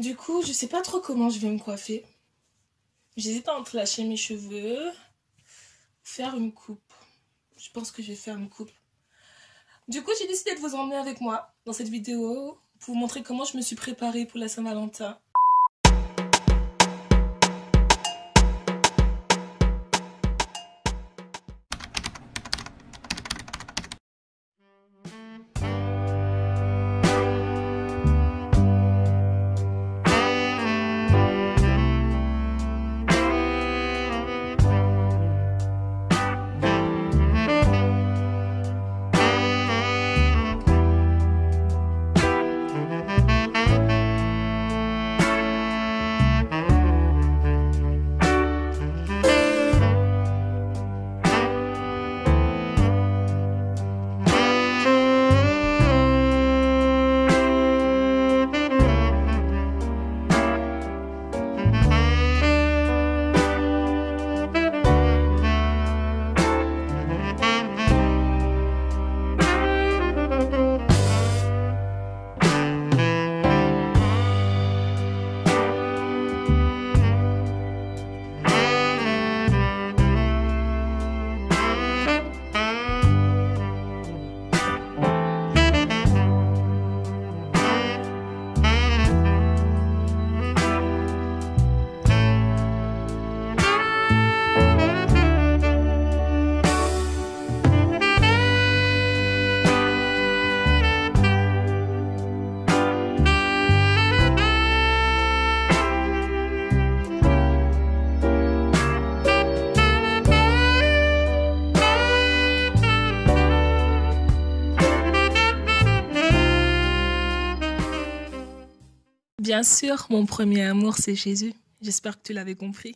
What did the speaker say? Du coup, je sais pas trop comment je vais me coiffer. J'hésite entre lâcher mes cheveux, faire une coupe. Je pense que je vais faire une coupe. Du coup, j'ai décidé de vous emmener avec moi dans cette vidéo pour vous montrer comment je me suis préparée pour la Saint-Valentin. Bien sûr, mon premier amour, c'est Jésus. J'espère que tu l'avais compris.